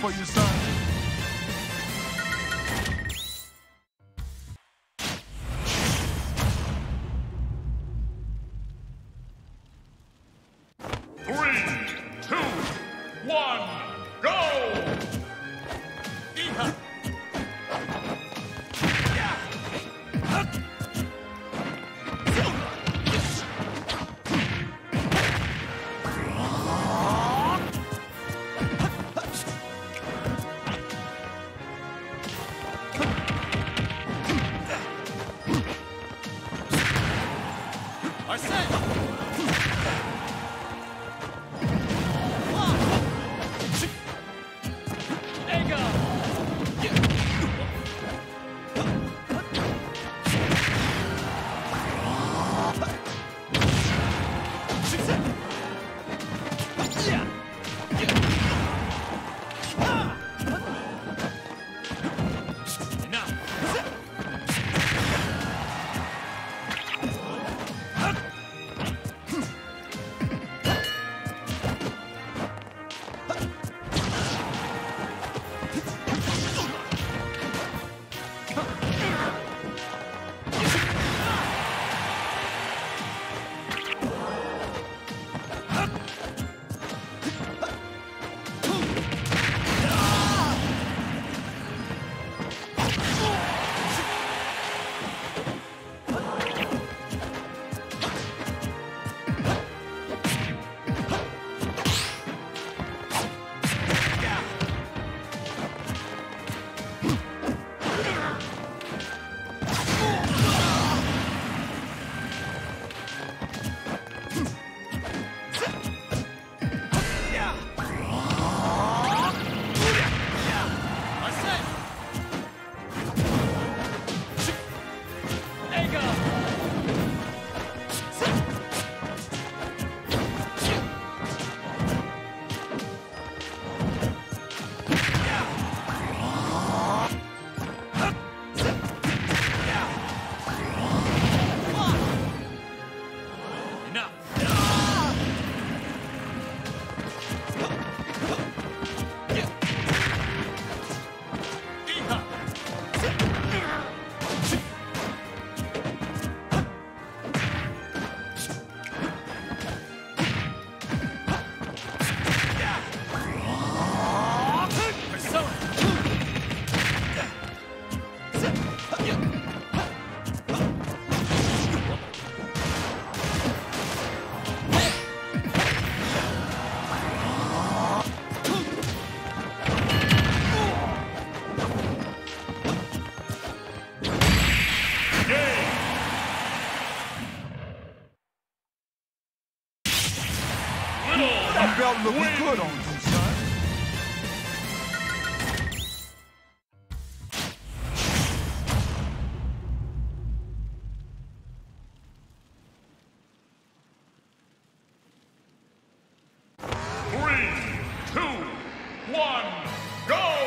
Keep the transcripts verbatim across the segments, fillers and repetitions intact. For your son. That belt looking good on you, son. Three, two, one, go!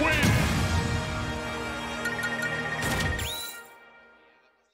Win!